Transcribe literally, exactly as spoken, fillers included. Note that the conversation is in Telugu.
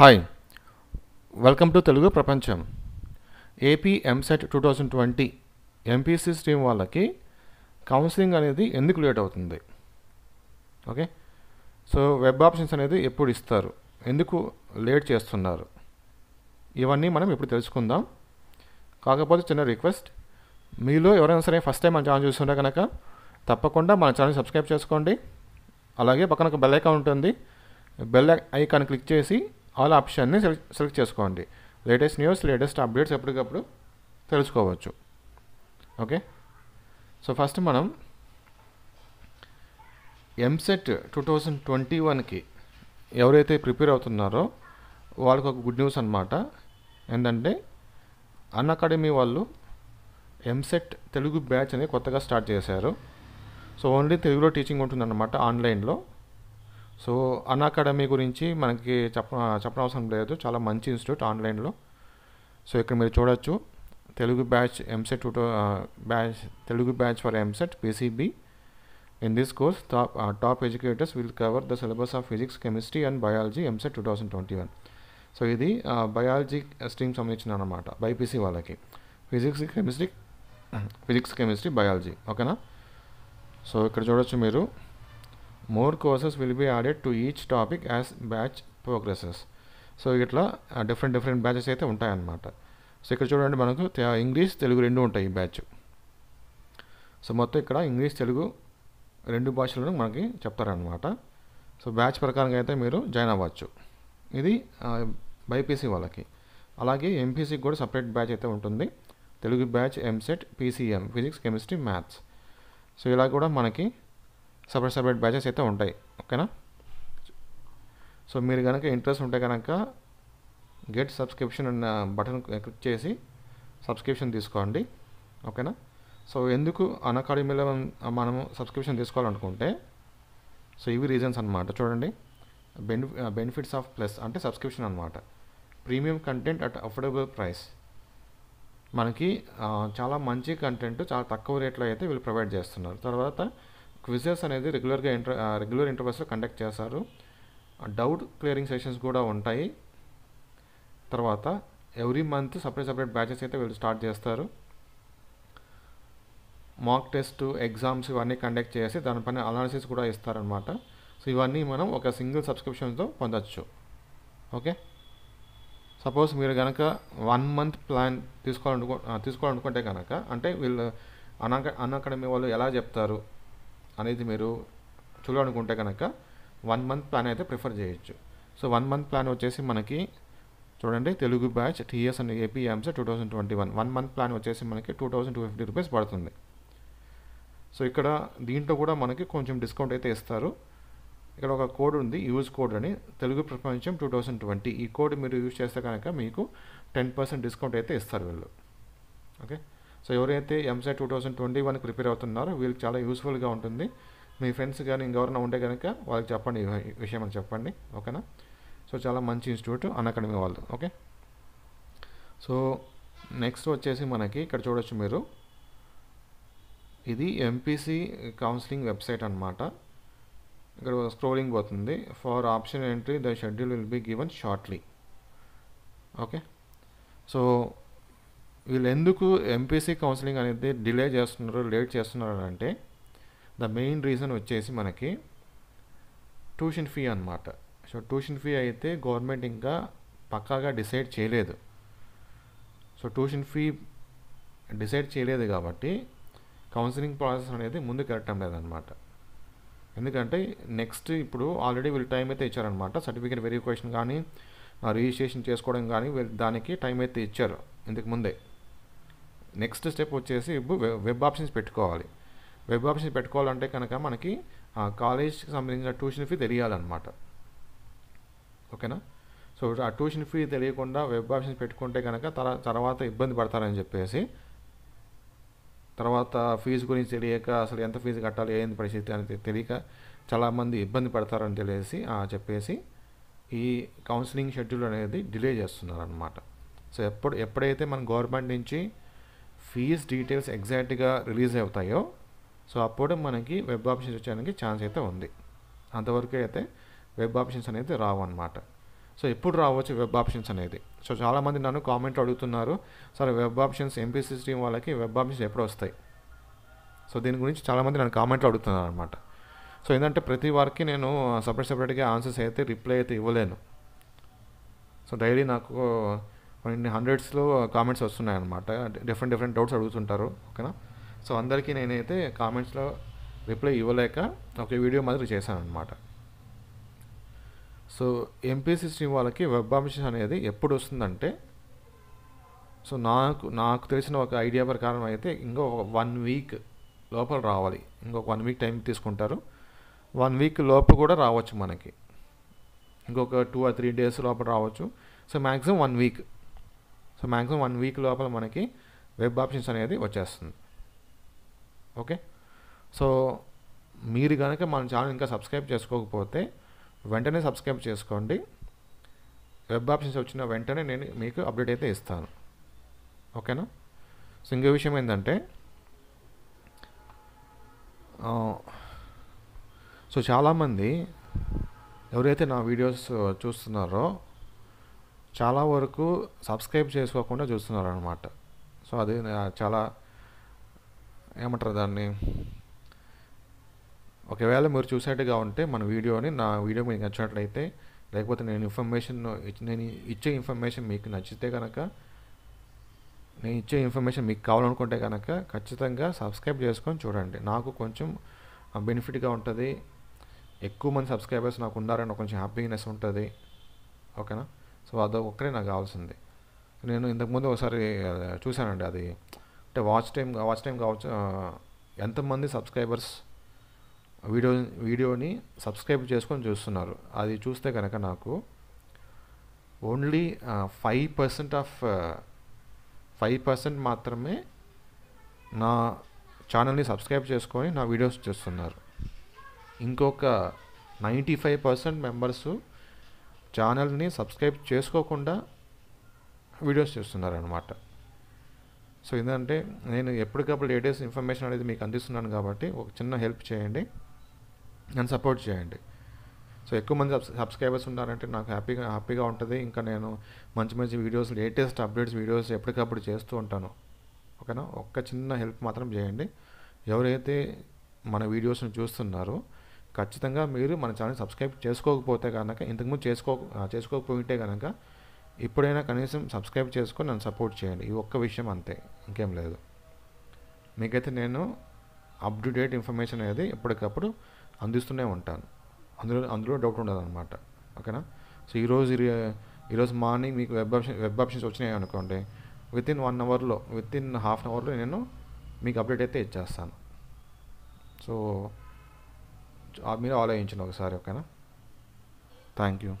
हाई वेलकम टू तेलुगू प्रपंचम AP EAMCET twenty twenty MPC stream वाली काउंसलिंग अनेदी लेट अवुतुंदी ओके सो वेब ऑप्शन्स अनेदी एप्पुडु इस्तारु एंदुकु लेट चेस्तुन्नारु इवन्नी मनं इप्पुडु तेलुसुकुंदाम काकपोते चिन्न रिक्वेस्ट मीलो एवरैना सरे फस्ट टाइम मन चानल चूस्तुंटे गनक तप्पकुंडा मन चानल सब्सक्राइब चेसुकोंडी अलागे पक्कन ఒక బెల్ ఐకాన్ ఉంటుంది బెల్ ఐకాన్ క్లిక్ చేసి ఆల్ ఆప్షన్ ని సెలెక్ట్ చేసుకోండి లేటెస్ట్ న్యూస్ లేటెస్ట్ అప్డేట్స్ ఎప్పటికప్పుడు తెలుసుకోవచ్చు ఓకే సో ఫస్ట్ మనం ఎంసెట్ ట్వంటీ ట్వంటీ వన్ కి ఎవరైతే ప్రిపేర్ అవుతున్నారో వాళ్ళకి ఒక గుడ్ న్యూస్ అన్నమాట ఏంటంటే అన్ అకాడమీ వాళ్ళు ఎంసెట్ తెలుగు బ్యాచ్ అనేది కొత్తగా స్టార్ట్ చేశారు సో ఓన్లీ తెలుగులో టీచింగ్ ఉంటుందన్నమాట ఆన్లైన్లో సో అన్ అకాడమీ గురించి మనకి చెప్ప చెప్పడం అవసరం లేదు చాలా మంచి ఇన్స్టిట్యూట్ ఆన్లైన్లో సో ఇక్కడ మీరు చూడొచ్చు Telugu batch EAMCET two batch Telugu batch for EAMCET PCB in this course top top educators will cover the syllabus of physics chemistry and biology EAMCET two thousand twenty one so ఇది బయాలజీ స్ట్రీమ్ సంబంధించిన అన్నమాట బైపీసీ వాళ్ళకి physics chemistry physics chemistry biology ఓకేనా సో ఇక్కడ చూడొచ్చు మీరు more courses will be added to each topic as batch progresses so ఇట్లా డిఫరెంట్ డిఫరెంట్ బ్యాచెస్ అయితే ఉంటాయన్నమాట సో ఇక్కడ చూడండి మనకు ఇంగ్లీష్ తెలుగు రెండు ఉంటాయి ఈ బ్యాచ్ సో మొత్తం ఇక్కడ ఇంగ్లీష్ తెలుగు రెండు భాషలను మనకి చెప్తారనమాట సో బ్యాచ్ ప్రకారంగా అయితే మీరు జాయిన్ అవ్వచ్చు ఇది బైపీసీ వాళ్ళకి అలాగే ఎంపీసీకి కూడా సపరేట్ బ్యాచ్ అయితే ఉంటుంది Telugu batch EAMCET PCM physics chemistry maths so ఇలా కూడా మనకి సపరేట్ సపరేట్ బ్యాచెస్ అయితే ఉంటాయి ఓకేనా సో మీరు కనుక ఇంట్రెస్ట్ ఉంటే కనుక గెట్ సబ్స్క్రిప్షన్ అన్న బటన్ క్లిక్ చేసి సబ్స్క్రిప్షన్ తీసుకోండి ఓకేనా సో ఎందుకు అన్ అకాడమీలో మనము సబ్స్క్రిప్షన్ తీసుకోవాలనుకుంటే సో ఇవి రీజన్స్ అనమాట చూడండి బెన్ బెనిఫిట్స్ ఆఫ్ ప్లస్ అంటే సబ్స్క్రిప్షన్ అనమాట premium content at affordable price మనకి చాలా మంచి కంటెంట్ చాలా తక్కువ రేట్లో అయితే వీళ్ళు ప్రొవైడ్ చేస్తున్నారు తర్వాత క్విజెస్ అనేది రెగ్యులర్గా ఇంటర్ రెగ్యులర్ ఇంటర్వెల్స్లో కండక్ట్ చేస్తారు డౌట్ క్లియరింగ్ సెషన్స్ కూడా ఉంటాయి తర్వాత every month separate separate batches అయితే వీళ్ళు స్టార్ట్ చేస్తారు మాక్ టెస్ట్ ఎగ్జామ్స్ ఇవన్నీ కండక్ట్ చేసి దానిపైన అనాలిసిస్ కూడా ఇస్తారనమాట సో ఇవన్నీ మనం ఒక సింగిల్ సబ్స్క్రిప్షన్తో పొందవచ్చు ఓకే సపోజ్ మీరు కనుక వన్ మంత్ ప్లాన్ తీసుకోవాలనుకో తీసుకోవాలనుకుంటే కనుక అంటే వీళ్ళు అనాక అన్ అకాడమీ వాళ్ళు ఎలా చెప్తారు అనేది మీరు చూడాలనుకుంటే కనుక వన్ మంత్ ప్లాన్ అయితే ప్రిఫర్ చేయొచ్చు సో వన్ మంత్ ప్లాన్ వచ్చేసి మనకి చూడండి Telugu batch TS and AP EAMCET two thousand twenty one one month plan వచ్చేసి మనకి two thousand two fifty rupees పడుతుంది సో ఇక్కడ దీంట్లో కూడా మనకి కొంచెం డిస్కౌంట్ అయితే ఇస్తారు ఇక్కడ ఒక కోడ్ ఉంది యూజ్ కోడ్ అని Telugu Prapancham two thousand twenty ఈ కోడ్ మీరు యూజ్ చేస్తే కనుక మీకు టెన్ పర్సెంట్ డిస్కౌంట్ అయితే ఇస్తారు వీళ్ళు ఓకే సో ఎవరైతే ఎంసెట్ టూ థౌజండ్ ట్వంటీ వన్కి ప్రిపేర్ అవుతున్నారో వీళ్ళకి చాలా యూస్ఫుల్గా ఉంటుంది మీ ఫ్రెండ్స్ కానీ ఇంకెవరైనా ఉంటే కనుక వాళ్ళకి చెప్పండి ఈ విషయం అని చెప్పండి ఓకేనా సో చాలా మంచి ఇన్స్టిట్యూట్ అన్ అకాడమీ వాళ్ళు ఓకే సో నెక్స్ట్ వచ్చేసి మనకి ఇక్కడ చూడొచ్చు మీరు ఇది ఎంపీసీ కౌన్సిలింగ్ వెబ్సైట్ అనమాట ఇక్కడ స్క్రోలింగ్ పోతుంది for option entry the schedule will be given shortly okay so వీళ్ళు ఎందుకు ఎంపీసీ కౌన్సిలింగ్ అనేది డిలే చేస్తున్నారు లేట్ చేస్తున్నారు అంటే ద మెయిన్ రీజన్ వచ్చేసి మనకి ట్యూషన్ ఫీ అనమాట సో ట్యూషన్ ఫీ అయితే గవర్నమెంట్ ఇంకా పక్కాగా డిసైడ్ చేయలేదు సో ట్యూషన్ ఫీ డిసైడ్ చేయలేదు కాబట్టి కౌన్సిలింగ్ ప్రాసెస్ అనేది ముందుకు వెళ్ళటం లేదనమాట ఎందుకంటే నెక్స్ట్ ఇప్పుడు ఆల్రెడీ వీళ్ళు టైం అయితే ఇచ్చారనమాట సర్టిఫికేట్ వెరిఫికేషన్ కానీ రిజిస్ట్రేషన్ చేసుకోవడం కానీ దానికి టైం అయితే ఇచ్చారు ఇంతకు ముందే నెక్స్ట్ స్టెప్ వచ్చేసి ఇప్పుడు వెబ్ ఆప్షన్స్ పెట్టుకోవాలి వెబ్ ఆప్షన్స్ పెట్టుకోవాలంటే కనుక మనకి కాలేజ్కి సంబంధించిన ట్యూషన్ ఫీ తెలియాలన్నమాట ఓకేనా సో ఆ ట్యూషన్ ఫీ తెలియకుండా వెబ్ ఆప్షన్స్ పెట్టుకుంటే కనుక తర తర్వాత ఇబ్బంది పడతారని చెప్పేసి తర్వాత ఫీజు గురించి తెలియక అసలు ఎంత ఫీజు కట్టాలి ఏంది పరిస్థితి అని తెలియక చాలామంది ఇబ్బంది పడతారని తెలిసి చెప్పేసి ఈ కౌన్సిలింగ్ షెడ్యూల్ అనేది డిలే చేస్తున్నారన్నమాట సో ఎప్పుడు ఎప్పుడైతే మన గవర్నమెంట్ నుంచి ఫీజ్ డీటెయిల్స్ ఎగ్జాక్ట్గా రిలీజ్ అవుతాయో సో అప్పుడు మనకి వెబ్ ఆప్షన్స్ వచ్చేయడానికి ఛాన్స్ అయితే ఉంది అంతవరకు అయితే వెబ్ ఆప్షన్స్ అనేది రావు అన్నమాట సో ఎప్పుడు రావచ్చు వెబ్ ఆప్షన్స్ అనేది. సో చాలామంది నన్ను కామెంట్ అడుగుతున్నారు, సరే వెబ్ ఆప్షన్స్ ఎంపీసీ స్ట్రీమ్ వాళ్ళకి వెబ్ ఆప్షన్స్ ఎప్పుడు వస్తాయి? సో దీని గురించి చాలామంది నన్ను కామెంట్లు అడుగుతున్నారు అనమాట. సో ఏంటంటే ప్రతి వారికి నేను సపరేట్ సపరేట్గా ఆన్సర్స్ అయితే రిప్లై అయితే ఇవ్వలేను. సో డైలీ నాకు కొన్ని హండ్రెడ్స్లో కామెంట్స్ వస్తున్నాయి అనమాట, డిఫరెంట్ డిఫరెంట్ డౌట్స్ అడుగుతుంటారు, ఓకేనా. సో అందరికీ నేనైతే కామెంట్స్లో రిప్లై ఇవ్వలేక ఒక వీడియో మాదిరి చేశాను అనమాట. సో ఎంపీసీ స్ట్రీమ్ వాళ్ళకి వెబ్ ఆప్షన్ అనేది ఎప్పుడు వస్తుందంటే, సో నాకు నాకు తెలిసిన ఒక ఐడియా ప్రకారం అయితే ఇంకో వన్ వీక్ లోపల రావాలి. ఇంకొక వన్ వీక్ టైం తీసుకుంటారు, వన్ వీక్ లోపు కూడా రావచ్చు మనకి, ఇంకొక టూ ఆర్ త్రీ డేస్ లోపల రావచ్చు. So maximum one week so maximum one week లోపల మనకి వెబ్ ఆప్షన్స్ అనేది వచ్చేస్తుంది, ఓకే. సో మీరు కనుక మన ఛానల్ ఇంకా సబ్స్క్రైబ్ చేసుకోకపోతే వెంటనే సబ్స్క్రైబ్ చేసుకోండి. వెబ్ ఆప్షన్స్ వచ్చిన వెంటనే నేను మీకు అప్డేట్ అయితే ఇస్తాను, ఓకేనా. సో ఇంకో విషయం ఏంటంటే, సో చాలామంది ఎవరైతే నా వీడియోస్ చూస్తున్నారో చాలా వరకు సబ్స్క్రైబ్ చేసుకోకుండా చూస్తున్నారు అనమాట. సో అది చాలా ఏమంటారు దాన్ని, ఒకవేళ మీరు చూసేట్టుగా ఉంటే మన వీడియోని, నా వీడియో మీకు నచ్చినట్లయితే, లేకపోతే నేను ఇన్ఫర్మేషన్ నేను ఇచ్చే ఇన్ఫర్మేషన్ మీకు నచ్చితే కనుక, నేను ఇచ్చే ఇన్ఫర్మేషన్ మీకు కావాలనుకుంటే కనుక ఖచ్చితంగా సబ్స్క్రైబ్ చేసుకొని చూడండి. నాకు కొంచెం బెనిఫిట్గా ఉంటుంది, ఎక్కువ మంది సబ్స్క్రైబర్స్ నాకు ఉన్నారని కొంచెం హ్యాపీనెస్ ఉంటుంది, ఓకేనా. సో అది ఒక్కడే నాకు కావాల్సింది. నేను ఇంతకుముందు ఒకసారి చూశానండి, అది అంటే వాచ్ టైం వాచ్ టైం కావచ్చు, ఎంతమంది సబ్స్క్రైబర్స్ వీడియో వీడియోని సబ్స్క్రైబ్ చేసుకొని చూస్తున్నారు. అది చూస్తే కనుక నాకు only five percent of five percent మాత్రమే నా ఛానల్ని సబ్స్క్రైబ్ చేసుకొని నా వీడియోస్ చూస్తున్నారు. ఇంకొక నైంటీ ఫైవ్ పర్సెంట్ మెంబర్సు ఛానల్ని సబ్స్క్రైబ్ చేసుకోకుండా వీడియోస్ చూస్తున్నారు అనమాట. సో ఏంటంటే నేను ఎప్పటికప్పుడు లేటెస్ట్ ఇన్ఫర్మేషన్ అనేది మీకు అందిస్తున్నాను కాబట్టి ఒక చిన్న హెల్ప్ చేయండి, నన్ను సపోర్ట్ చేయండి. సో ఎక్కువ మంది సబ్ సబ్స్క్రైబర్స్ ఉన్నారంటే నాకు హ్యాపీగా హ్యాపీగా ఉంటుంది. ఇంకా నేను మంచి మంచి వీడియోస్, లేటెస్ట్ అప్డేట్స్ వీడియోస్ ఎప్పటికప్పుడు చేస్తూ ఉంటాను, ఓకేనా. ఒక్క చిన్న హెల్ప్ మాత్రం చేయండి. ఎవరైతే మన వీడియోస్ని చూస్తున్నారో ఖచ్చితంగా మీరు మన ఛానల్ సబ్స్క్రైబ్ చేసుకోకపోతే కనుక, ఇంతకుముందు చేసుకో చేసుకోకపోతే కనుక ఇప్పుడైనా కనీసం సబ్స్క్రైబ్ చేసుకొని నన్ను సపోర్ట్ చేయండి. ఈ ఒక్క విషయం అంతే, ఇంకేం లేదు. మీకైతే నేను అప్ టు డేట్ ఇన్ఫర్మేషన్ అనేది ఎప్పటికప్పుడు అందిస్తూనే ఉంటాను, అందులో అందులో డౌట్ ఉండదు అనమాట, ఓకేనా. సో ఈరోజు ఈరోజు మార్నింగ్ మీకు వెబ్ ఆప్షన్ వెబ్ ఆప్షన్స్ వచ్చినాయి అనుకోండి, విత్ ఇన్ వన్ అవర్లో విత్ ఇన్ హాఫ్ అన్ అవర్లో నేను మీకు అప్డేట్ అయితే ఇచ్చేస్తాను. సో మీరు ఆలోచించండి ఒకసారి, ఓకేనా. Thank you.